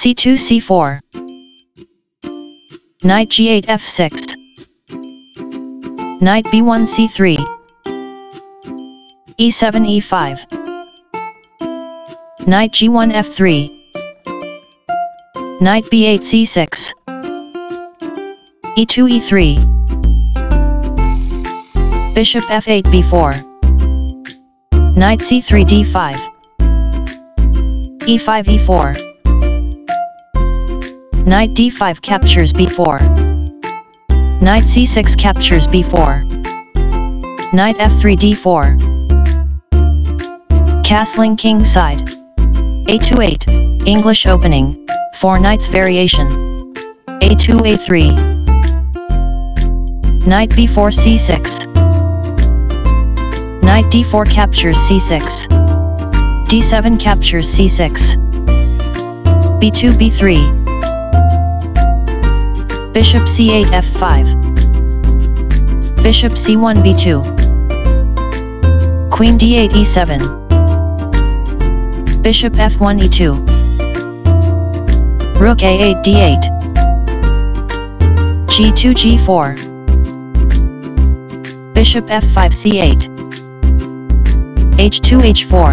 c2 c4 knight g8 f6 knight b1 c3 e7 e5 knight g1 f3 knight b8 c6 e2 e3 bishop f8 b4 knight c3 d5 e5 e4 knight d5 captures b4 knight c6 captures b4 knight f3 d4 castling king side a2 8 English opening 4 knights variation a2 a3 knight b4 c6 knight d4 captures c6 D7 captures C6 B2 B3 Bishop C8 F5 Bishop C1 B2 Queen D8 E7 Bishop F1 E2 Rook A8 D8 G2 G4 Bishop F5 C8 H2 H4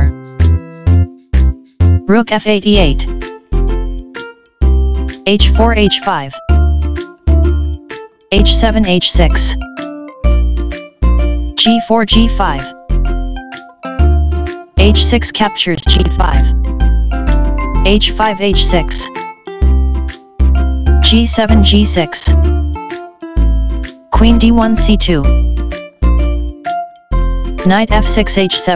Rook f8 e8 h4 h5 h7 h6 g4 g5 h6 captures g5 h5 h6 g7 g6 queen d1 c2 knight f6 h7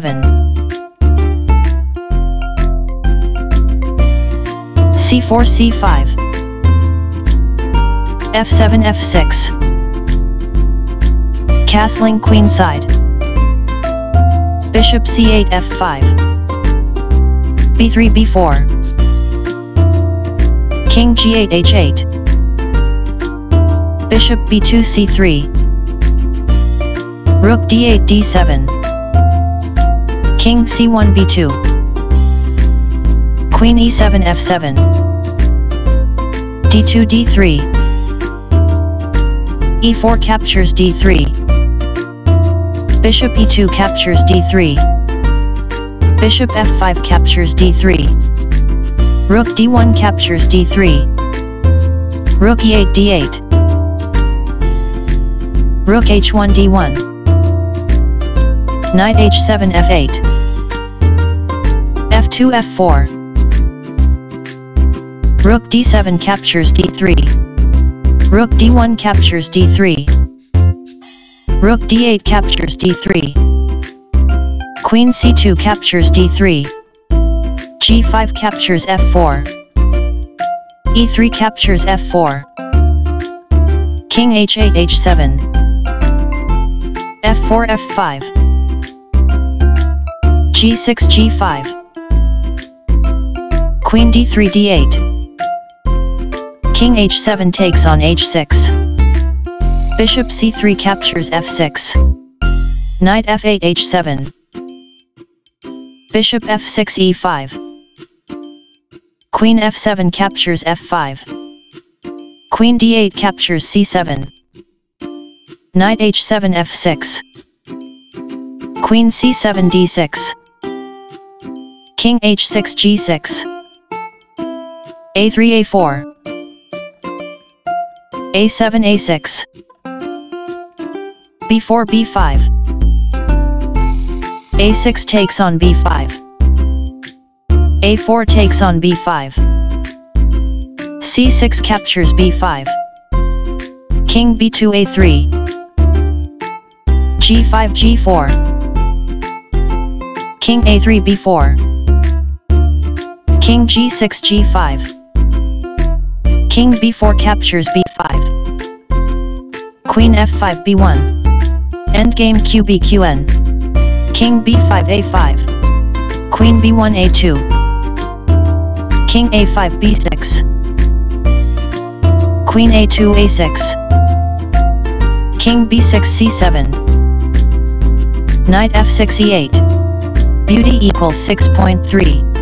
c4 c5 f7 f6 castling queenside bishop c8 f5 b3 b4 king g8 h8 bishop b2 c3 rook d8 d7 king c1 b2 Queen e7 f7 d2 d3 e4 captures d3 bishop e2 captures d3 bishop f5 captures d3 rook d1 captures d3 rook e8 d8 rook h1 d1 knight h7 f8 f2 f4 Rook d7 captures d3 Rook d1 captures d3 Rook d8 captures d3 Queen c2 captures d3 g5 captures f4 e3 captures f4 King h8 h7 f4 f5 g6 g5 Queen d3 d8 King h7 takes on h6 Bishop c3 captures f6 Knight f8 h7 Bishop f6 e5 Queen f7 captures f5 Queen d8 captures c7 Knight h7 f6 Queen c7 d6 King h6 g6 a3 a4 a7 a6 b4 b5 a6 takes on b5 a4 takes on b5 c6 captures b5 king b2 a3 g5 g4 king a3 b4 king g6 g5 King b4 captures b5 Queen f5 b1 Endgame QBQN King b5 a5 Queen b1 a2 King a5 b6 Queen a2 a6 King b6 c7 Knight f6 e8 Beauty equals 6.3